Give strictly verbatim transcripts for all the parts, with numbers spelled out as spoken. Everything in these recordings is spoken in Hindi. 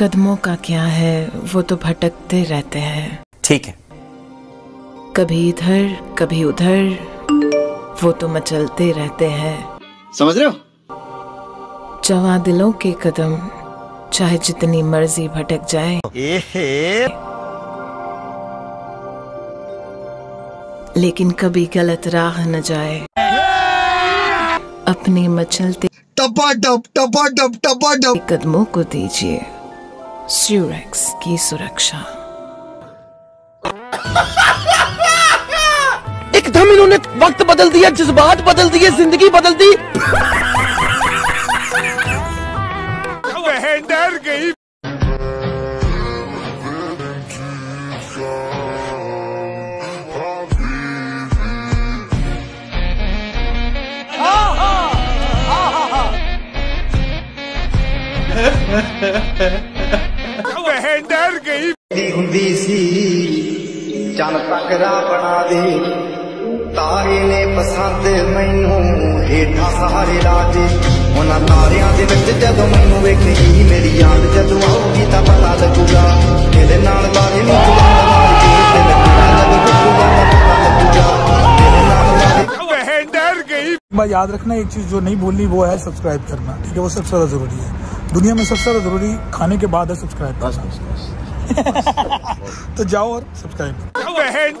कदमों का क्या है, वो तो भटकते रहते हैं। ठीक है, कभी इधर कभी उधर, वो तो मचलते रहते हैं। समझ रहे हो? जवा दिलों के कदम चाहे जितनी मर्जी भटक जाए, लेकिन कभी गलत राह न जाए। अपने मचलते टपा टप टपा टप टपा टप कदमों को दीजिए सुरेक्स की सुरक्षा। एकदम इन्होंने वक्त बदल दिया, जज्बात बदल दिए, जिंदगी बदल दी। डर गई। वह डर गई। हुंदी सी चन तकरा बना दे, तारे ने पसंद मैनू हेठा सहारे ला दे। उन्हां तारियां दे विच जदों मैनू वेखेगी मेरी याद, जदों आऊगी तां पता लगूगा तेरे नाल बारे नी जुड़ा मार के तेरे नाल लगूगा पता लगूगा तेरे नाल। वह डर गई। मैं याद रखना एक चीज जो नहीं भूलनी वो है सब्सक्राइब करना, ठीक है? वो सबसे ज्यादा जरूरी है दुनिया में, सबसे ज़्यादा जरूरी खाने के बाद है सब्सक्राइब करना। तो जाओ और सब्सक्राइब।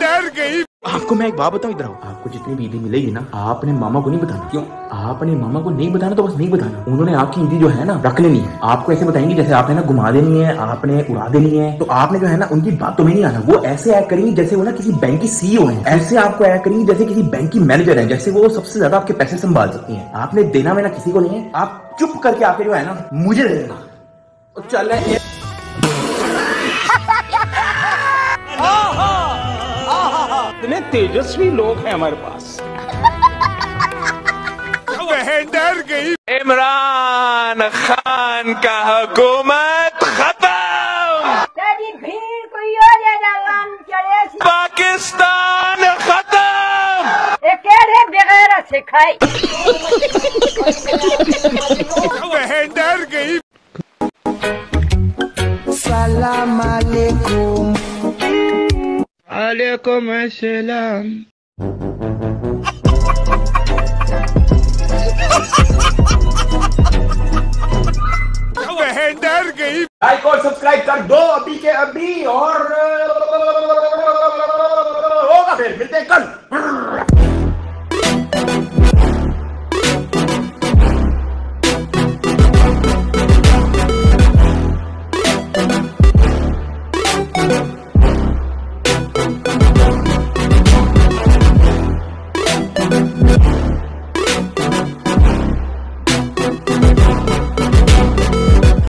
डर गई। आपको मैं एक बात बताऊं, इधर आओ। आपको जितनी भी ईदी मिलेगी ना, आपने मामा को नहीं बताना। क्यों? आपने मामा को नहीं बताना तो बस नहीं बताना। उन्होंने आपकी ईदी जो है ना रख लेनी है। आपको ऐसे बताएंगे जैसे आपने ना घुमा देनी है, आपने उड़ा देनी है। तो आपने जो है ना उनकी बातों में नहीं आना। वो ऐसे एक्ट करेंगे जैसे वो ना किसी बैंक की सीईओ है, ऐसे आपको एक्ट करेंगे जैसे किसी बैंक की मैनेजर है, जैसे वो सबसे ज्यादा आपके पैसे संभाल सकती है। आपने देना में ना किसी को नहीं है। आप चुप करके आपके जो है ना मुझे दे देना। चल इतने तेजस्वी लोग हैं हमारे पास। वह डर गई। इमरान खान का हुकूमत खत्म। तेरी भीड़ कोई और जवान चले। पाकिस्तान खत्म। ये कहरे बगैर सिखाई। वह डर गई। सलाम अलैकुम। अलैकुम अस्सलाम। वह डर गई। लाइक और सब्सक्राइब कर दो अभी के अभी, और होगा फिर मिलते हैं कल।